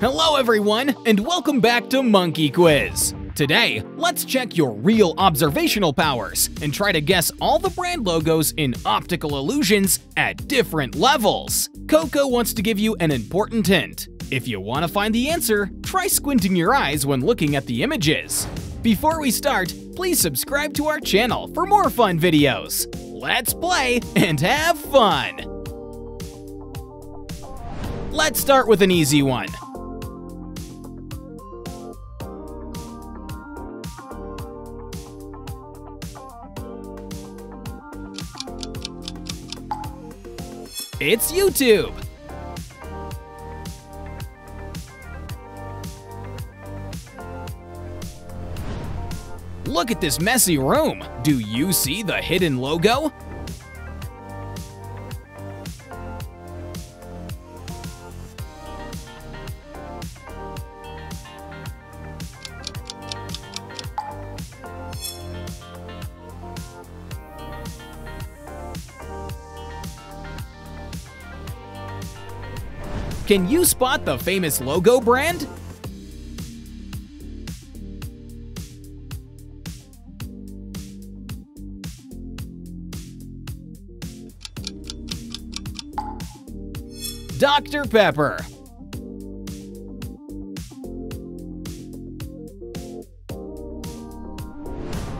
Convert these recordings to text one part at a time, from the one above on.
Hello everyone, and welcome back to Monkey Quiz. Today, let's check your real observational powers and try to guess all the brand logos in optical illusions at different levels. Coco wants to give you an important hint. If you want to find the answer, try squinting your eyes when looking at the images. Before we start, please subscribe to our channel for more fun videos. Let's play and have fun! Let's start with an easy one. It's YouTube. Look at this messy room. Do you see the hidden logo? Can you spot the famous logo brand? Dr. Pepper.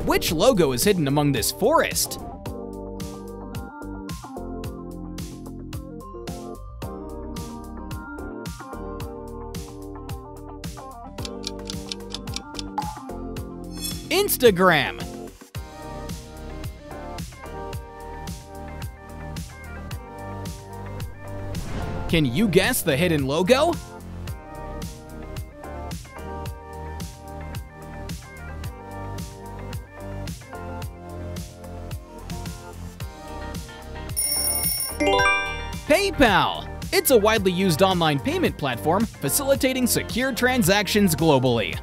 Which logo is hidden among this forest? Instagram. Can you guess the hidden logo? PayPal. It's a widely used online payment platform facilitating secure transactions globally.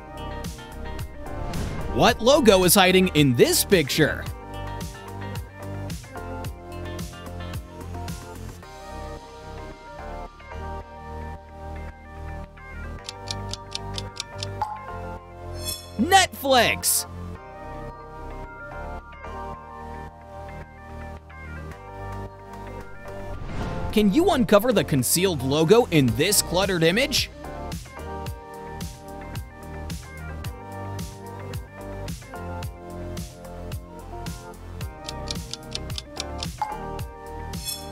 What logo is hiding in this picture? Netflix. Can you uncover the concealed logo in this cluttered image?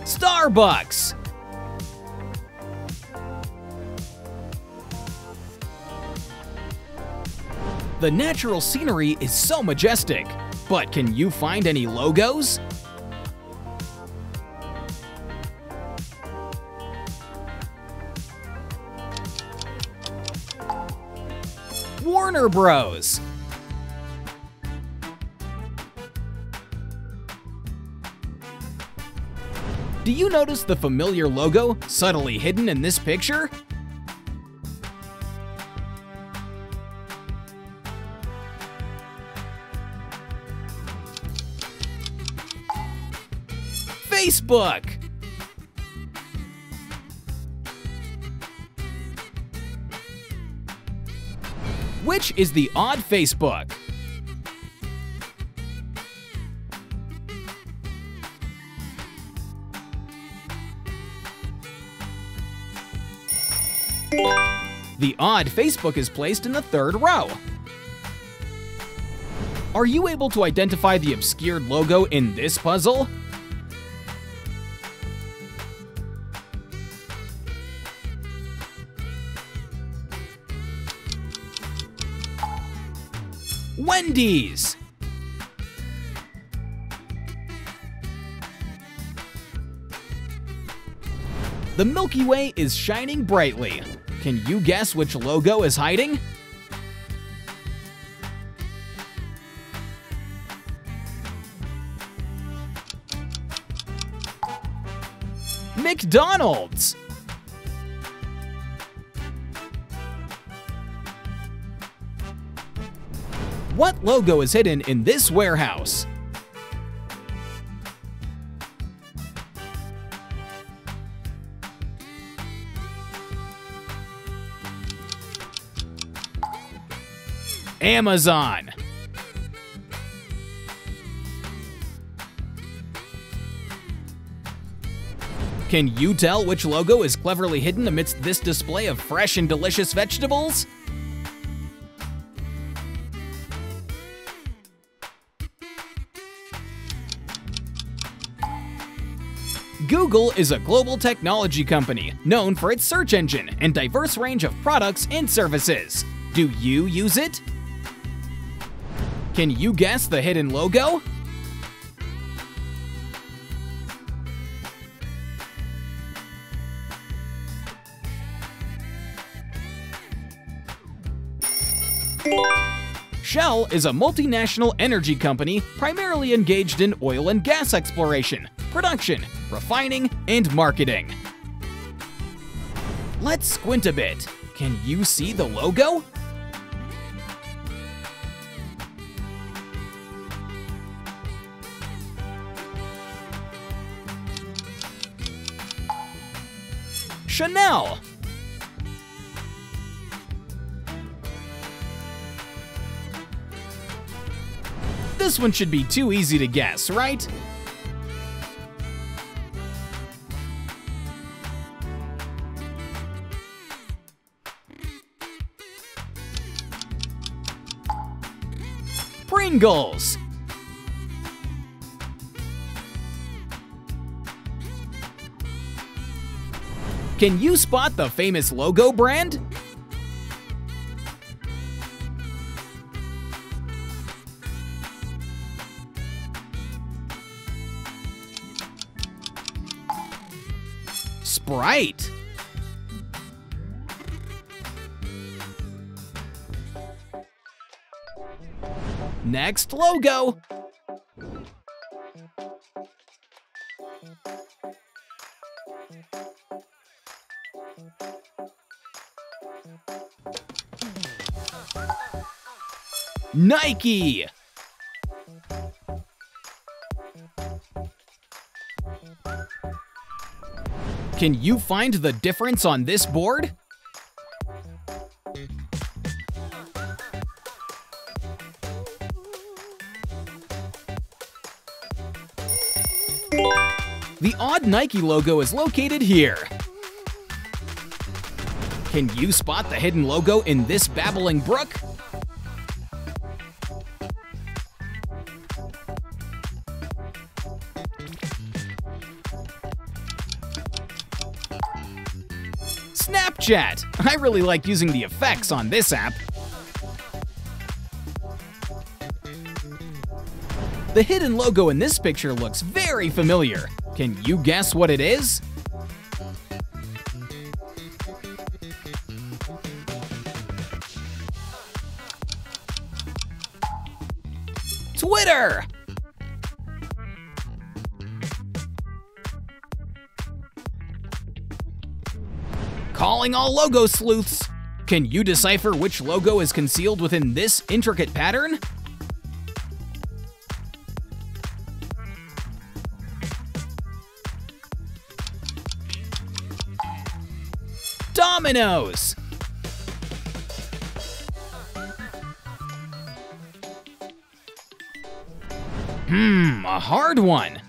Starbucks. The natural scenery is so majestic, but can you find any logos? Warner Bros. Do you notice the familiar logo subtly hidden in this picture? Facebook. Which is the odd Facebook? The odd Facebook is placed in the third row. Are you able to identify the obscured logo in this puzzle? Wendy's. The Milky Way is shining brightly. Can you guess which logo is hiding? McDonald's. What logo is hidden in this warehouse? Amazon. Can you tell which logo is cleverly hidden amidst this display of fresh and delicious vegetables? Google is a global technology company known for its search engine and diverse range of products and services. Do you use it? Can you guess the hidden logo? Shell is a multinational energy company primarily engaged in oil and gas exploration, production, refining, and marketing. Let's squint a bit. Can you see the logo? Chanel. This one should be too easy to guess, right? Pringles. Can you spot the famous logo brand? Sprite. Next logo. Nike. Can you find the difference on this board? The odd Nike logo is located here. Can you spot the hidden logo in this babbling brook? Snapchat. I really like using the effects on this app. The hidden logo in this picture looks very familiar. Can you guess what it is? Twitter! Calling all logo sleuths! Can you decipher which logo is concealed within this intricate pattern? Dominoes. A hard one.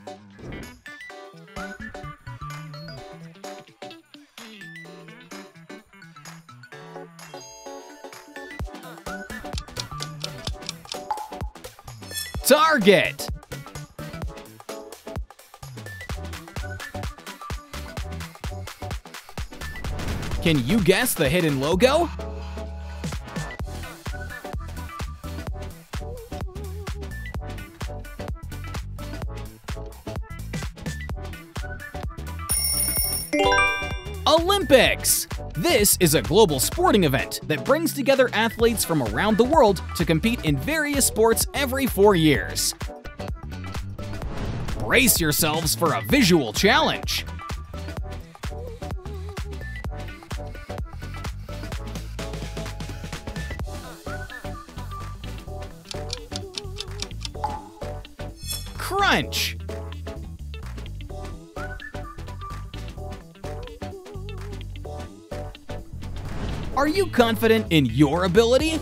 Target. Can you guess the hidden logo? Olympics! This is a global sporting event that brings together athletes from around the world to compete in various sports every 4 years. Brace yourselves for a visual challenge. Crunch. Are you confident in your ability?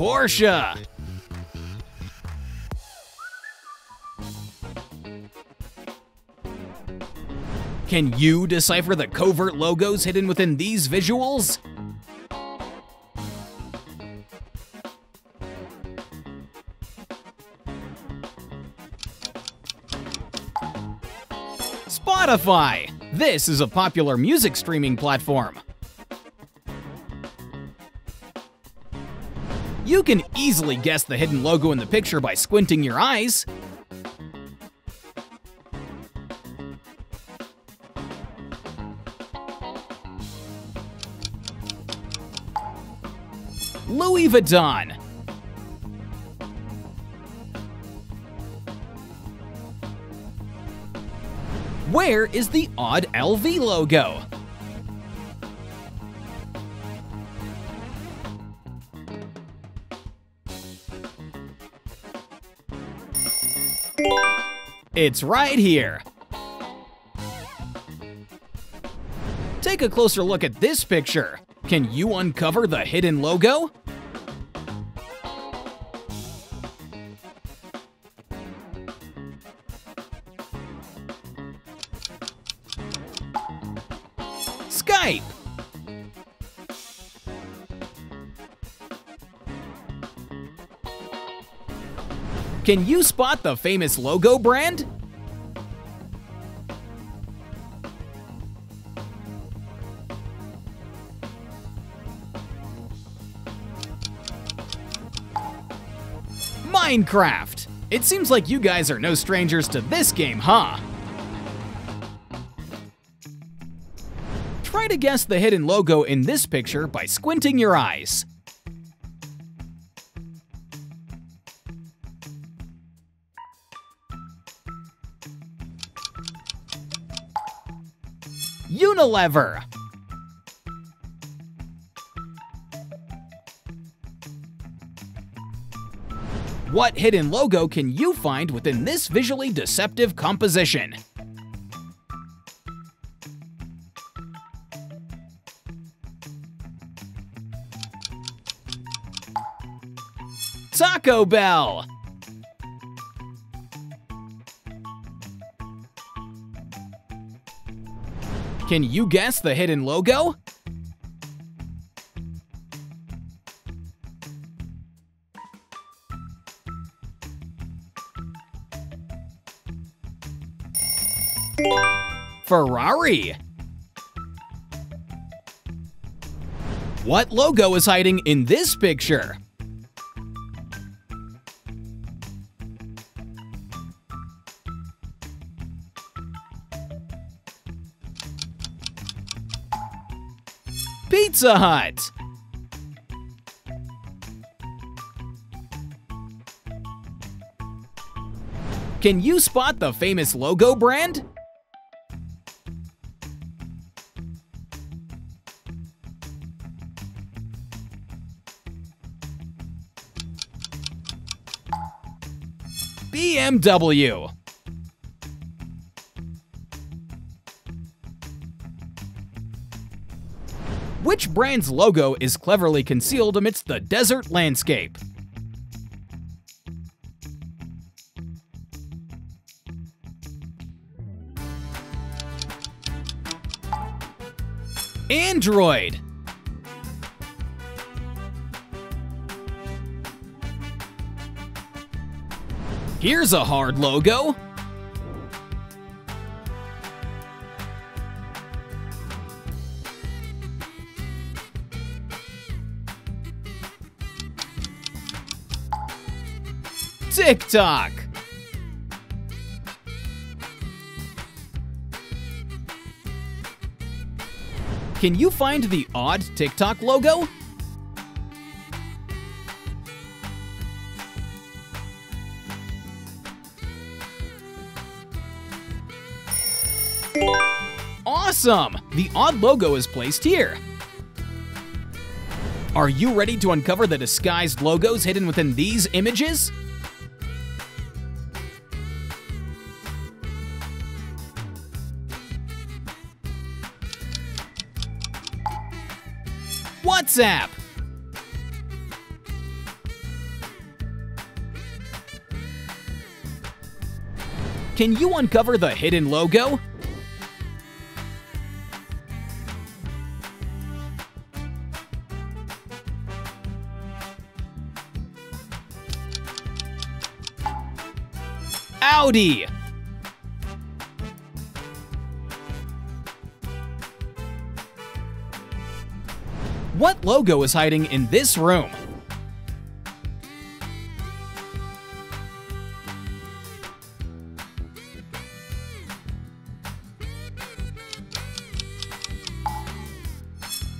Porsche. Can you decipher the covert logos hidden within these visuals? Spotify! This is a popular music streaming platform. You can easily guess the hidden logo in the picture by squinting your eyes. Louis Vuitton. Where is the odd LV logo? It's right here. Take a closer look at this picture. Can you uncover the hidden logo? Skype. Can you spot the famous logo brand? Minecraft. It seems like you guys are no strangers to this game, huh? Try to guess the hidden logo in this picture by squinting your eyes. Unilever. What hidden logo can you find within this visually deceptive composition? Taco Bell. Can you guess the hidden logo? Ferrari. What logo is hiding in this picture? Pizza Hut. Can you spot the famous logo brand? BMW. Which brand's logo is cleverly concealed amidst the desert landscape? Android. Here's a hard logo. TikTok. Can you find the odd TikTok logo? Awesome! The odd logo is placed here. Are you ready to uncover the disguised logos hidden within these images? WhatsApp. Can you uncover the hidden logo? Audi. What logo is hiding in this room?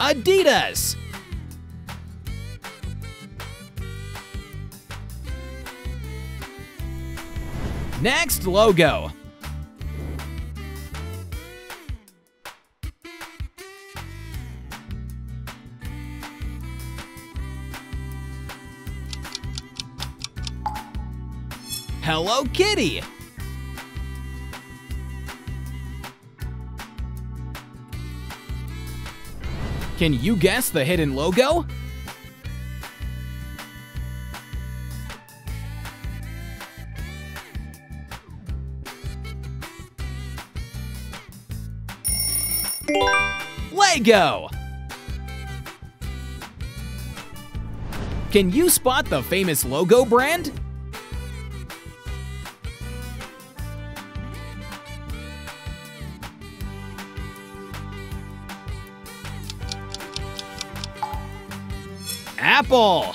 Adidas. Next logo. Hello Kitty. Can you guess the hidden logo? Lego. Can you spot the famous logo brand? Apple.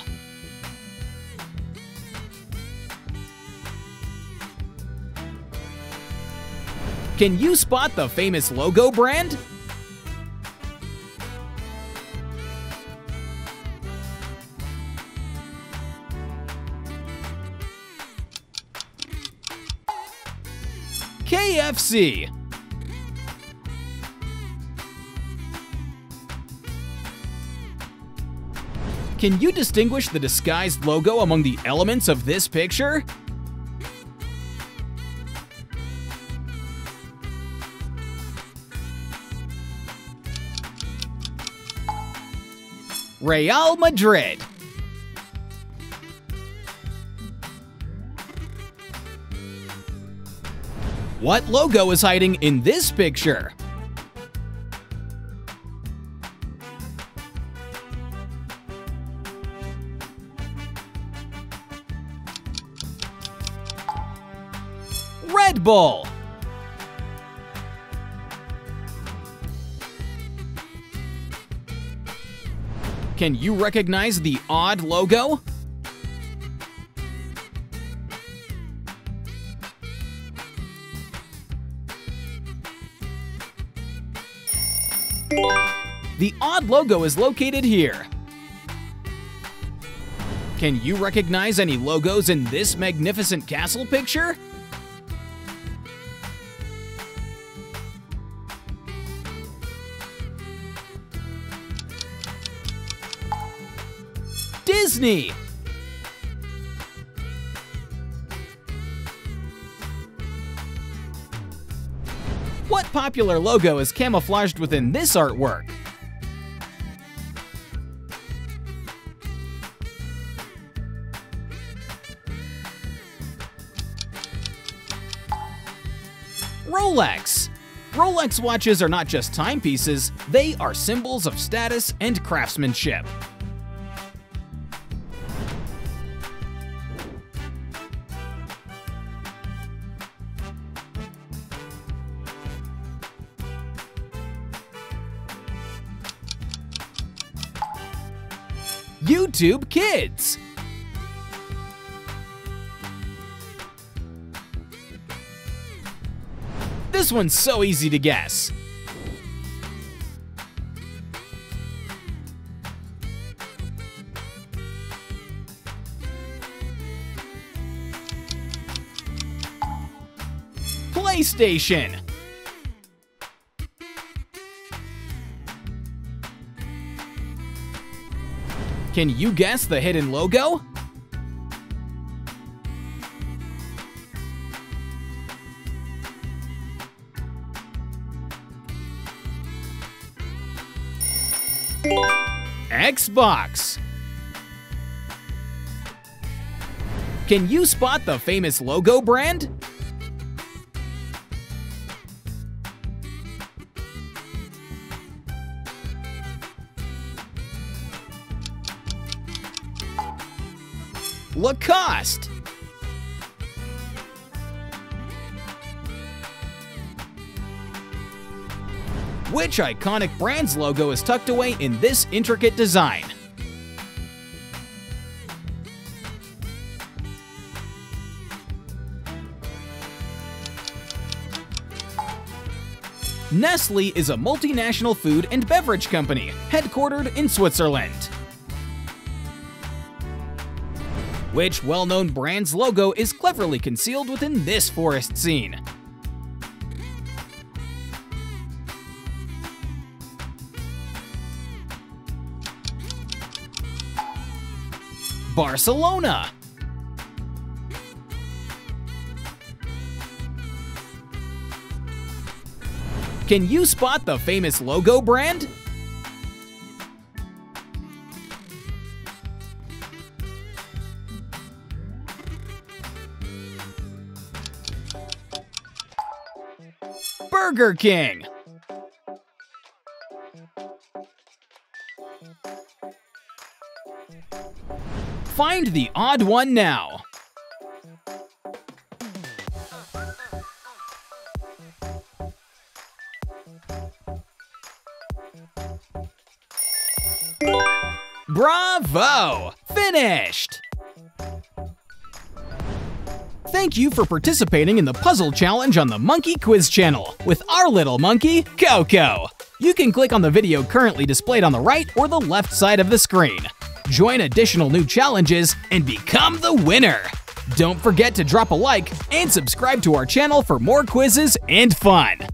Can you spot the famous logo brand? KFC. Can you distinguish the disguised logo among the elements of this picture? Real Madrid. What logo is hiding in this picture? Red Bull. Can you recognize the odd logo? The odd logo is located here. Can you recognize any logos in this magnificent castle picture? Disney. What popular logo is camouflaged within this artwork? Rolex. Rolex watches are not just timepieces, they are symbols of status and craftsmanship. YouTube Kids. This one's so easy to guess. PlayStation. Can you guess the hidden logo? Xbox. Can you spot the famous logo brand? Lacoste. Which iconic brand's logo is tucked away in this intricate design? Nestle is a multinational food and beverage company, headquartered in Switzerland. Which well-known brand's logo is cleverly concealed within this forest scene? Barcelona. Can you spot the famous logo brand? Burger King. Find the odd one now. Bravo! Finished! Thank you for participating in the puzzle challenge on the Monkey Quiz channel with our little monkey, Coco. You can click on the video currently displayed on the right or the left side of the screen. Join additional new challenges and become the winner! Don't forget to drop a like and subscribe to our channel for more quizzes and fun!